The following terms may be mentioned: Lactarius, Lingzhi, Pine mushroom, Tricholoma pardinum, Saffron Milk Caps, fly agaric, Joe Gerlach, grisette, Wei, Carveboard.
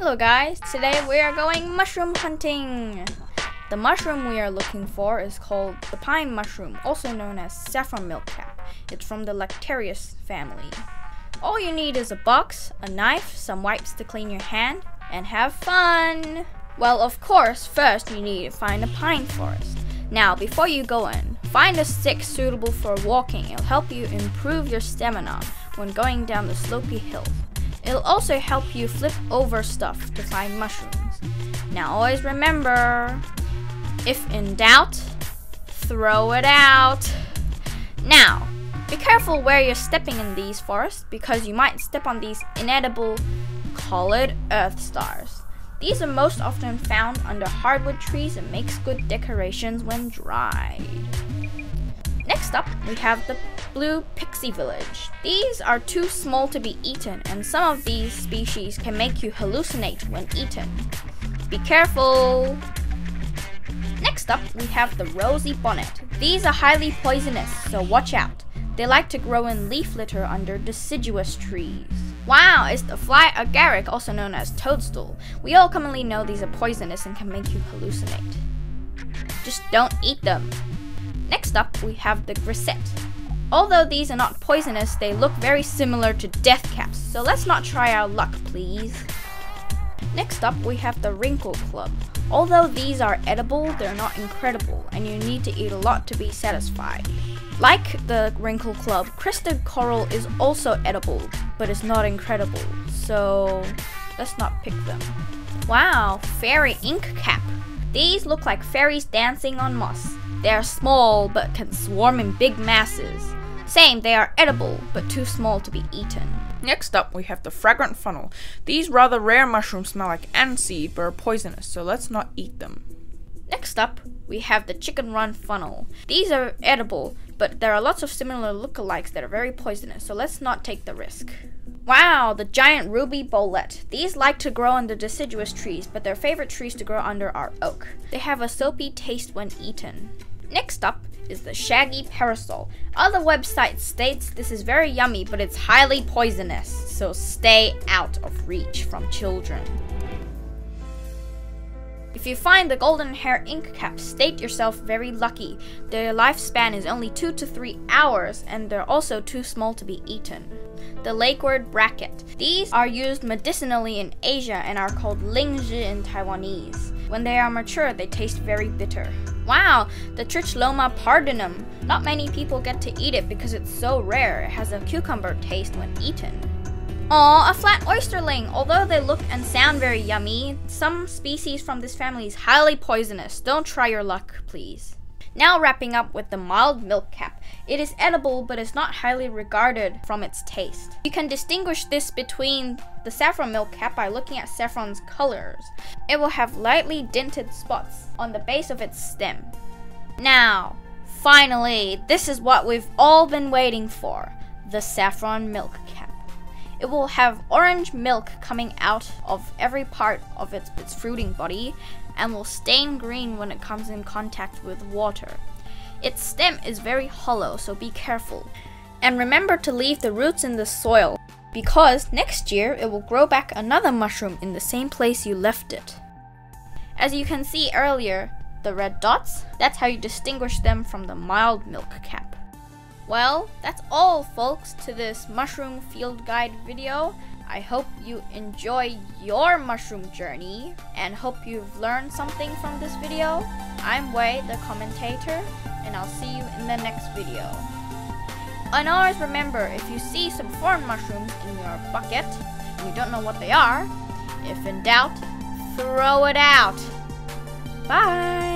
Hello guys, today we are going mushroom hunting. The mushroom we are looking for is called the pine mushroom, also known as saffron milk cap. It's from the Lactarius family. All you need is a box, a knife, some wipes to clean your hand, and have fun! Well, of course, first you need to find a pine forest. Now, before you go in, find a stick suitable for walking. It'll help you improve your stamina when going down the slopey hill. It'll also help you flip over stuff to find mushrooms. Now always remember, if in doubt, throw it out. Now, be careful where you're stepping in these forests because you might step on these inedible colored earth stars. These are most often found under hardwood trees and makes good decorations when dried. Next up, we have the blue pixie village. These are too small to be eaten, and some of these species can make you hallucinate when eaten. Be careful! Next up, we have the rosy bonnet. These are highly poisonous, so watch out. They like to grow in leaf litter under deciduous trees. Wow, it's the fly agaric, also known as toadstool. We all commonly know these are poisonous and can make you hallucinate. Just don't eat them. Next up, we have the grisette. Although these are not poisonous, they look very similar to death caps, so let's not try our luck, please. Next up, we have the wrinkle club. Although these are edible, they're not incredible, and you need to eat a lot to be satisfied. Like the wrinkle club, crested coral is also edible, but it's not incredible, so let's not pick them. Wow, fairy ink cap. These look like fairies dancing on moss. They are small, but can swarm in big masses. Same, they are edible, but too small to be eaten. Next up, we have the fragrant funnel. These rather rare mushrooms smell like aniseed, but are poisonous, so let's not eat them. Next up, we have the chicken run funnel. These are edible, but there are lots of similar lookalikes that are very poisonous, so let's not take the risk. Wow, the giant ruby bolette. These like to grow under deciduous trees, but their favorite trees to grow under are oak. They have a soapy taste when eaten. Next up is the shaggy parasol. Other websites states this is very yummy, but it's highly poisonous, so stay out of reach from children. If you find the golden hair ink cap, state yourself very lucky. Their lifespan is only 2 to 3 hours, and they're also too small to be eaten. The lakeward bracket. These are used medicinally in Asia and are called Lingzhi in Taiwanese. When they are mature, they taste very bitter. Wow, the Tricholoma pardinum. Not many people get to eat it because it's so rare. It has a cucumber taste when eaten. Aw, a flat oysterling! Although they look and sound very yummy, some species from this family is highly poisonous. Don't try your luck, please. Now wrapping up with the mild milk cap. It is edible, but is not highly regarded from its taste. You can distinguish this between the saffron milk cap by looking at saffron's colors. It will have lightly dinted spots on the base of its stem. Now, finally, this is what we've all been waiting for, the saffron milk cap. It will have orange milk coming out of every part of its fruiting body and will stain green when it comes in contact with water. Its stem is very hollow, so be careful. And remember to leave the roots in the soil because next year it will grow back another mushroom in the same place you left it. As you can see earlier, the red dots, that's how you distinguish them from the mild milk cap. Well, that's all folks to this mushroom field guide video. I hope you enjoy your mushroom journey and hope you've learned something from this video. I'm Wei, the commentator, and I'll see you in the next video. And always remember, if you see some foreign mushrooms in your bucket and you don't know what they are, if in doubt, throw it out. Bye!